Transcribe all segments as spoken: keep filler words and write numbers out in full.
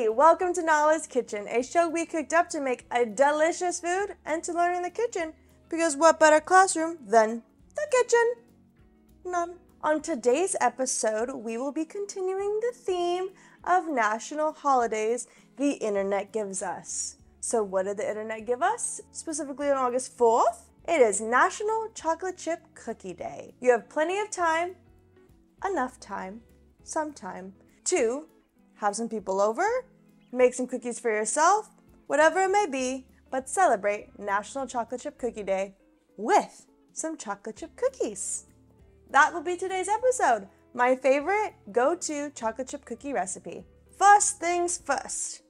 Hey, welcome to Nala's Kitchen, a show we cooked up to make a delicious food and to learn in the kitchen, because what better classroom than the kitchen? None. On today's episode, we will be continuing the theme of national holidays the internet gives us. So what did the internet give us? Specifically on August fourth, it is National Chocolate Chip Cookie Day. You have plenty of time, enough time, some time, to have some people over, make some cookies for yourself, whatever it may be, but celebrate National Chocolate Chip Cookie Day with some chocolate chip cookies. That will be today's episode, my favorite go-to chocolate chip cookie recipe. First things first,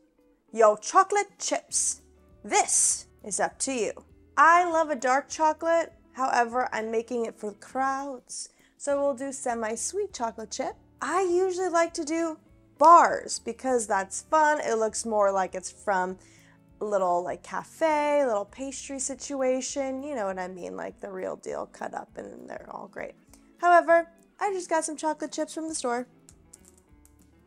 your chocolate chips. This is up to you. I love a dark chocolate, however, I'm making it for crowds, so we'll do semi-sweet chocolate chip. I usually like to do bars because that's fun. It looks more like it's from a little like cafe, little pastry situation. You know what I mean? Like the real deal cut up and they're all great. However, I just got some chocolate chips from the store.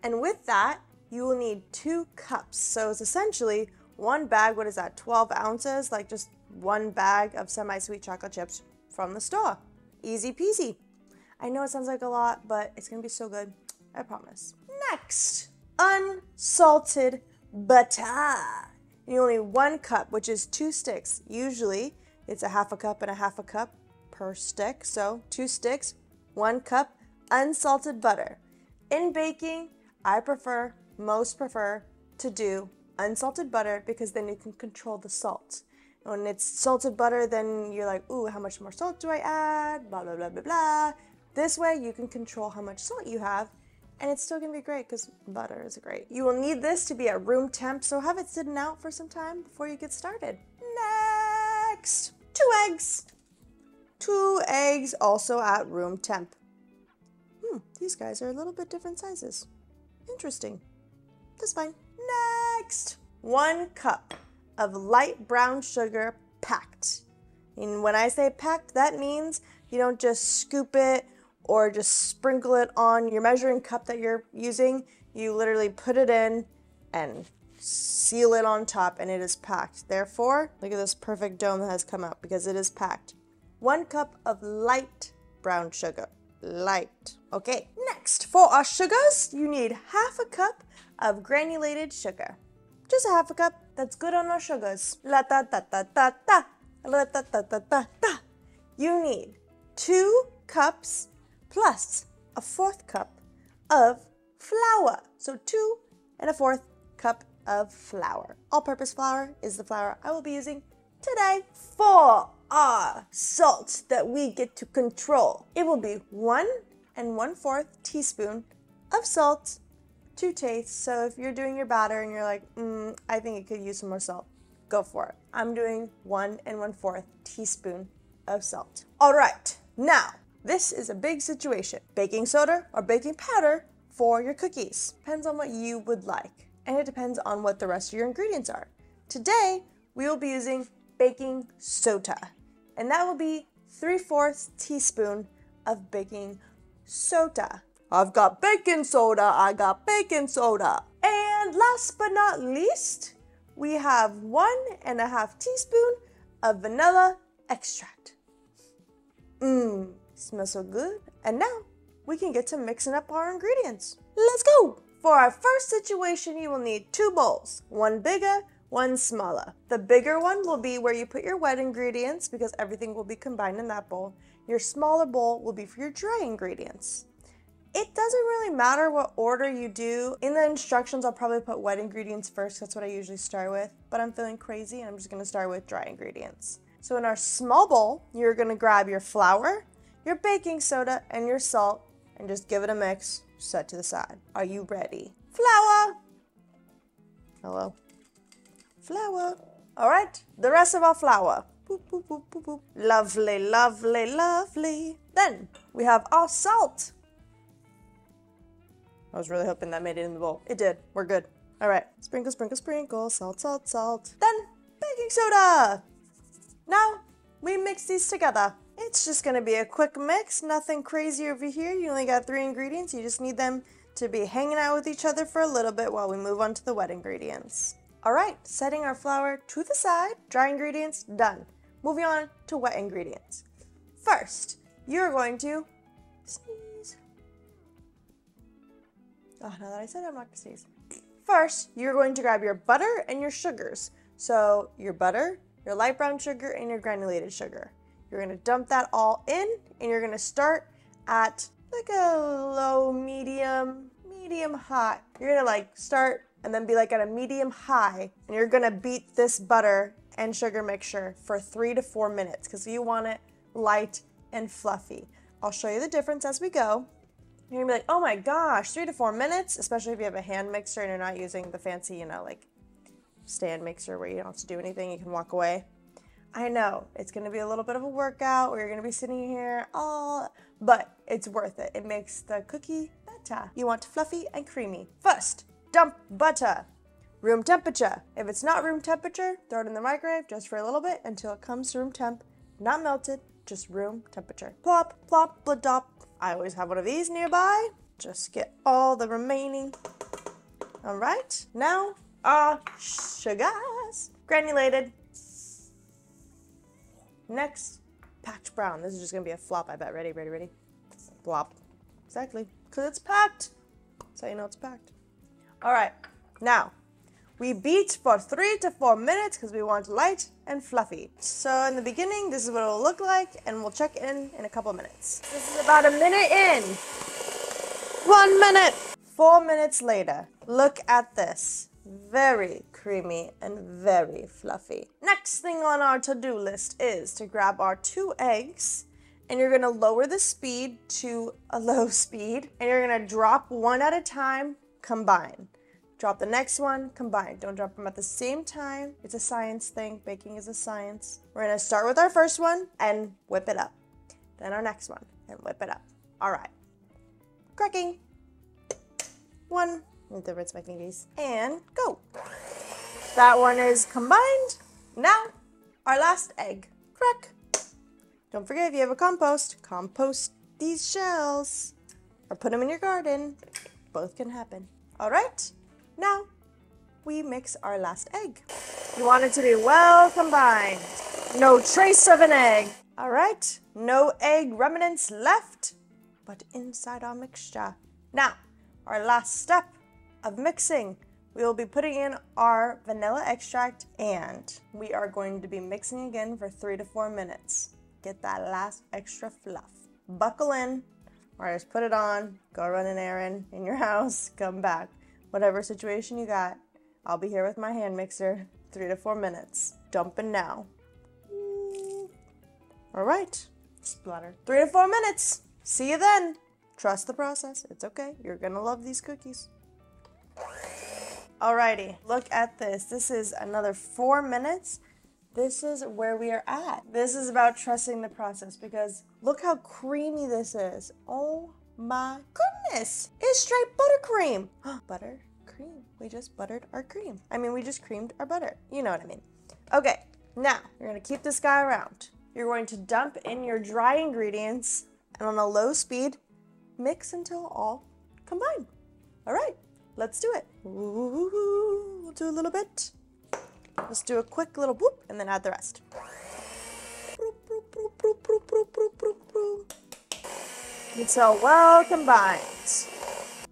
And with that, you will need two cups. So it's essentially one bag, what is that, twelve ounces? Like just one bag of semi-sweet chocolate chips from the store. Easy peasy. I know it sounds like a lot, but it's gonna be so good, I promise. Next, unsalted butter. You only need one cup, which is two sticks. Usually it's a half a cup and a half a cup per stick. So two sticks, one cup, unsalted butter. In baking, I prefer, most prefer to do unsalted butter because then you can control the salt. When it's salted butter, then you're like, ooh, how much more salt do I add? Blah, blah, blah, blah, blah. This way you can control how much salt you have and it's still gonna be great because butter is great. You will need this to be at room temp, so have it sitting out for some time before you get started. Next, two eggs. Two eggs also at room temp. Hmm, these guys are a little bit different sizes. Interesting. That's fine. Next, one cup of light brown sugar packed. And when I say packed, that means you don't just scoop it or just sprinkle it on your measuring cup that you're using. You literally put it in and seal it on top and it is packed. Therefore, look at this perfect dome that has come out because it is packed. One cup of light brown sugar, light. Okay, next for our sugars, you need half a cup of granulated sugar. Just a half a cup, that's good on our sugars. La ta ta ta ta ta, la ta ta ta ta ta. You need two cups plus a fourth cup of flour. So two and a fourth cup of flour. All-purpose flour is the flour I will be using today. For our salt that we get to control, it will be one and one-fourth teaspoon of salt to taste. So if you're doing your batter and you're like, mm, I think it could use some more salt, go for it. I'm doing one and one-fourth teaspoon of salt. All right, now, this is a big situation. Baking soda or baking powder for your cookies. Depends on what you would like, and it depends on what the rest of your ingredients are. Today, we will be using baking soda, and that will be three-fourths teaspoon of baking soda. I've got baking soda, I got baking soda. And last but not least, we have one and a half teaspoon of vanilla extract. Mmm. Smells so good. And now we can get to mixing up our ingredients. Let's go. For our first situation, you will need two bowls, one bigger, one smaller. The bigger one will be where you put your wet ingredients because everything will be combined in that bowl. Your smaller bowl will be for your dry ingredients. It doesn't really matter what order you do. In the instructions, I'll probably put wet ingredients first. That's what I usually start with, but I'm feeling crazy and I'm just gonna start with dry ingredients. So in our small bowl, you're gonna grab your flour, your baking soda, and your salt, and just give it a mix, set to the side. Are you ready? Flour. Hello. Flour. All right, the rest of our flour. Boop, boop, boop, boop, boop. Lovely, lovely, lovely. Then we have our salt. I was really hoping that made it in the bowl. It did, we're good. All right, sprinkle, sprinkle, sprinkle, salt, salt, salt. Then baking soda. Now we mix these together. It's just gonna be a quick mix, nothing crazy over here. You only got three ingredients. You just need them to be hanging out with each other for a little bit while we move on to the wet ingredients. All right, setting our flour to the side, dry ingredients done. Moving on to wet ingredients. First, you're going to sneeze. Oh, now that I said it, I'm not gonna sneeze. First, you're going to grab your butter and your sugars. So your butter, your light brown sugar, and your granulated sugar. You're gonna dump that all in, and you're gonna start at like a low, medium, medium hot. You're gonna like start and then be like at a medium high, and you're gonna beat this butter and sugar mixture for three to four minutes because you want it light and fluffy. I'll show you the difference as we go. You're gonna be like, oh my gosh, three to four minutes, especially if you have a hand mixer and you're not using the fancy, you know, like stand mixer where you don't have to do anything, you can walk away. I know, it's gonna be a little bit of a workout where you're gonna be sitting here all, but it's worth it. It makes the cookie better. You want fluffy and creamy. First, dump butter, room temperature. If it's not room temperature, throw it in the microwave just for a little bit until it comes to room temp, not melted, just room temperature. Plop, plop, bladop. I always have one of these nearby. Just get all the remaining. All right, now our sugars. Granulated. Next, packed brown. This is just gonna be a flop, I bet. Ready, ready, ready. Flop. Exactly, because it's packed. That's how you know it's packed. All right, now, we beat for three to four minutes because we want light and fluffy. So in the beginning, this is what it'll look like, and we'll check in in a couple minutes. This is about a minute in. One minute. Four minutes later, look at this. Very creamy and very fluffy. Next thing on our to-do list is to grab our two eggs, and you're gonna lower the speed to a low speed, and you're gonna drop one at a time, combine. Drop the next one, combine. Don't drop them at the same time. It's a science thing, baking is a science. We're gonna start with our first one and whip it up. Then our next one and whip it up. All right, cracking. One, need to rinse my fingers, and go. That one is combined. Now, our last egg, crack. Don't forget if you have a compost, compost these shells or put them in your garden. Both can happen. All right. Now, we mix our last egg. You want it to be well combined. No trace of an egg. All right, no egg remnants left, but inside our mixture. Now, our last step of mixing, we will be putting in our vanilla extract, and we are going to be mixing again for three to four minutes. Get that last extra fluff. Buckle in, or just put it on, go run an errand in your house, come back. Whatever situation you got, I'll be here with my hand mixer, three to four minutes. Dumping now. All right, splatter. Three to four minutes, see you then. Trust the process, it's okay. You're gonna love these cookies. Alrighty, look at this. This is another four minutes. This is where we are at. This is about trusting the process because look how creamy this is. Oh my goodness, it's straight buttercream. Butter, cream, we just buttered our cream. I mean, we just creamed our butter. You know what I mean. Okay, now you're gonna keep this guy around. You're going to dump in your dry ingredients and on a low speed, mix until all combined. All right, let's do it. Ooh, we'll do a little bit. Let's do a quick little boop and then add the rest. It's all well combined.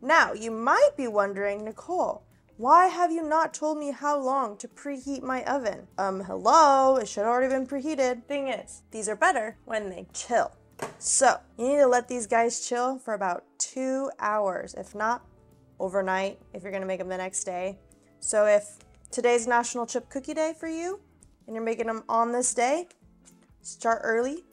Now, you might be wondering, Nicole, why have you not told me how long to preheat my oven? Um, hello, it should have already been preheated. Thing is, these are better when they chill. So, you need to let these guys chill for about two hours, if not overnight, if you're gonna make them the next day. So if today's National Chip Cookie Day for you, and you're making them on this day, start early,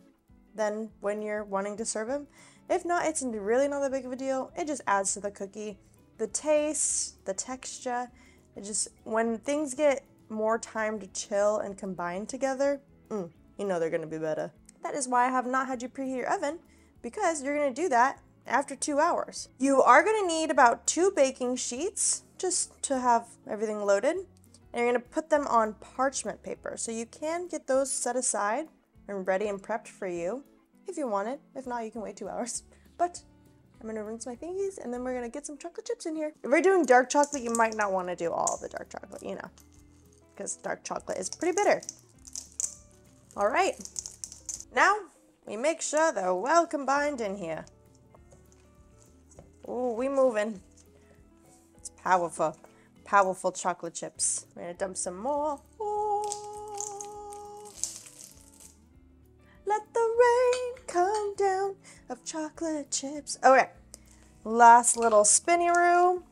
then when you're wanting to serve them. If not, it's really not that big of a deal. It just adds to the cookie, the taste, the texture. It just, when things get more time to chill and combine together, mm, you know they're gonna be better. That is why I have not had you preheat your oven, because you're gonna do that after two hours. You are gonna need about two baking sheets just to have everything loaded, and you're gonna put them on parchment paper. So you can get those set aside and ready and prepped for you if you want it. If not, you can wait two hours. But I'm gonna rinse my thingies and then we're gonna get some chocolate chips in here. If we're doing dark chocolate, you might not wanna do all the dark chocolate, you know, because dark chocolate is pretty bitter. All right, now we make sure they're well combined in here. Ooh, we moving. It's powerful, powerful chocolate chips. We're gonna dump some more. Ooh. Let the rain come down of chocolate chips. Okay, last little spinneroo.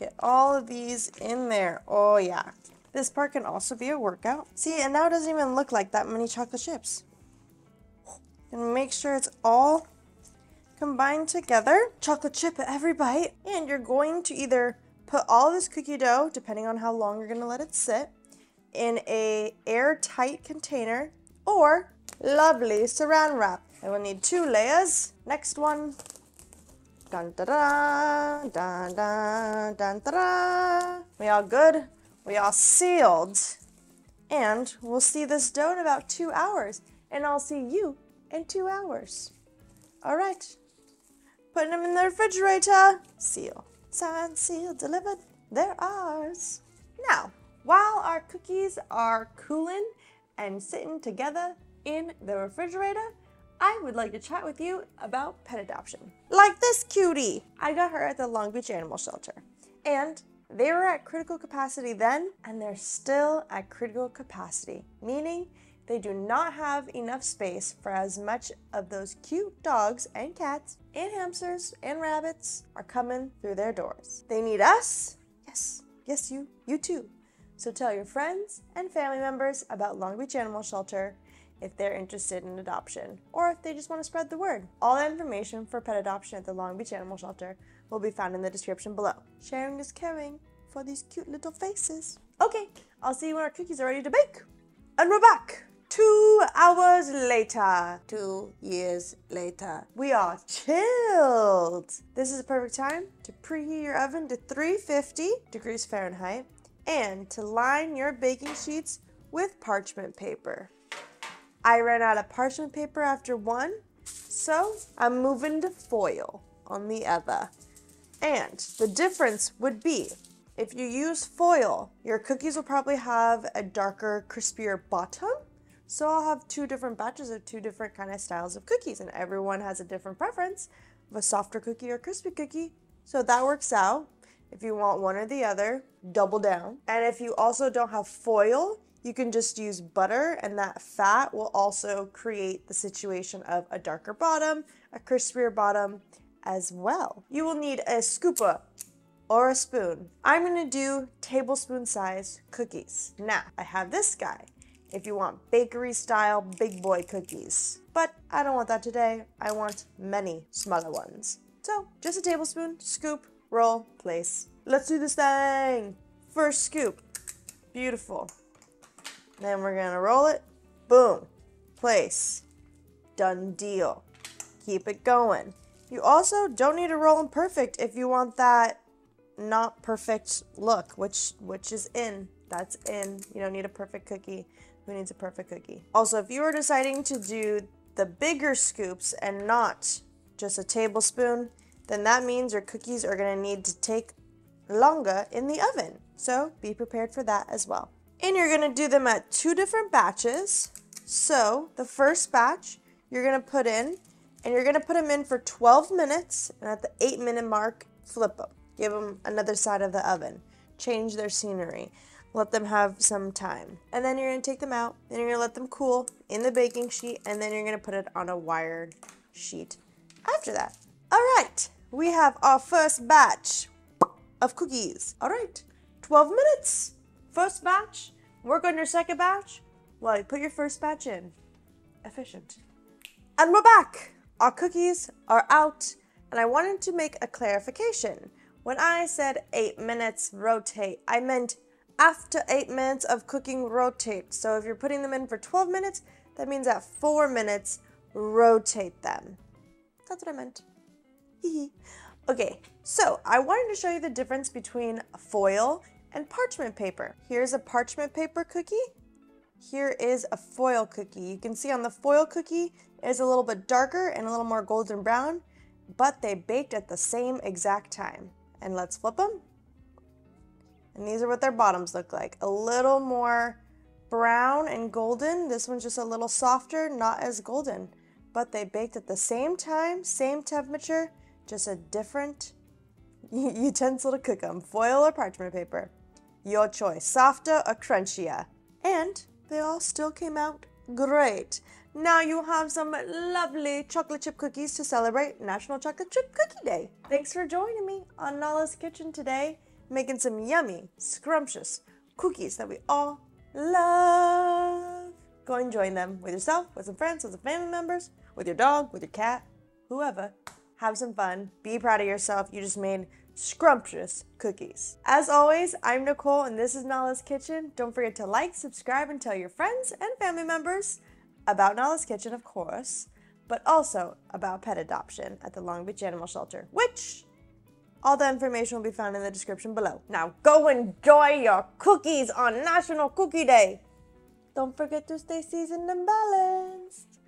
Get all of these in there. Oh yeah. This part can also be a workout. See, and now it doesn't even look like that many chocolate chips. And make sure it's all combined together. Chocolate chip at every bite. And you're going to either put all this cookie dough, depending on how long you're gonna let it sit, in a airtight container or lovely saran wrap. I will need two layers. Next one. Dun da da dun dun dun da da. We all good? We are sealed, and we'll see this dough in about two hours, and I'll see you in two hours. All right, putting them in the refrigerator. Seal, signed, sealed, delivered. They're ours. Now, while our cookies are cooling and sitting together in the refrigerator, I would like to chat with you about pet adoption. Like this cutie. I got her at the Long Beach Animal Shelter, and they were at critical capacity then, and they're still at critical capacity, meaning they do not have enough space for as much of those cute dogs and cats and hamsters and rabbits are coming through their doors. They need us. Yes, yes, you, you too. So tell your friends and family members about Long Beach Animal Shelter if they're interested in adoption, or if they just want to spread the word. All the information for pet adoption at the Long Beach Animal Shelter will be found in the description below. Sharing is caring for these cute little faces. Okay, I'll see you when our cookies are ready to bake. And we're back. Two hours later. Two years later. We are chilled. This is the perfect time to preheat your oven to three hundred fifty degrees Fahrenheit and to line your baking sheets with parchment paper. I ran out of parchment paper after one, so I'm moving to foil on the other. And the difference would be, if you use foil, your cookies will probably have a darker, crispier bottom. So I'll have two different batches of two different kind of styles of cookies, and everyone has a different preference of a softer cookie or crispy cookie. So that works out. If you want one or the other, double down. And if you also don't have foil, you can just use butter, and that fat will also create the situation of a darker bottom, a crispier bottom as well. You will need a scooper or a spoon. I'm gonna do tablespoon size cookies. Now, I have this guy if you want bakery style big boy cookies, but I don't want that today. I want many smaller ones. So just a tablespoon, scoop, roll, place. Let's do this thing. First scoop, beautiful. Then we're gonna roll it, boom, place, done deal. Keep it going. You also don't need to roll them perfect if you want that not perfect look, which which is in, that's in. You don't need a perfect cookie. Who needs a perfect cookie? Also, if you were deciding to do the bigger scoops and not just a tablespoon, then that means your cookies are gonna need to take longer in the oven. So be prepared for that as well. And you're gonna do them at two different batches. So the first batch you're gonna put in, and you're gonna put them in for twelve minutes, and at the eight minute mark, flip them. Give them another side of the oven. Change their scenery. Let them have some time. And then you're gonna take them out, then you're gonna let them cool in the baking sheet, and then you're gonna put it on a wired sheet after that. All right, we have our first batch of cookies. All right, twelve minutes. First batch, work on your second batch while you put your first batch in. Efficient. And we're back. Our cookies are out, and I wanted to make a clarification. When I said eight minutes rotate, I meant after eight minutes of cooking rotate. So if you're putting them in for twelve minutes, that means at four minutes, rotate them. That's what I meant. Okay, so I wanted to show you the difference between foil and parchment paper. Here's a parchment paper cookie. Here is a foil cookie. You can see on the foil cookie, it's a little bit darker and a little more golden brown. but they baked at the same exact time. And let's flip them. And these are what their bottoms look like. A little more brown and golden. This one's just a little softer, not as golden. But they baked at the same time, same temperature, just a different utensil to cook them. Foil or parchment paper. Your choice, softer or crunchier. And they all still came out great. Now you have some lovely chocolate chip cookies to celebrate National Chocolate Chip Cookie Day. Thanks for joining me on Nala's Kitchen today, making some yummy, scrumptious cookies that we all love. Go and join them with yourself, with some friends, with some family members, with your dog, with your cat, whoever. Have some fun. Be proud of yourself. You just made scrumptious cookies. As always, I'm Nicole and this is Nala's Kitchen. Don't forget to like, subscribe, and tell your friends and family members about Nala's Kitchen, of course, but also about pet adoption at the Long Beach Animal Shelter, which all the information will be found in the description below. Now go enjoy your cookies on National Cookie Day. Don't forget to stay seasoned and balanced.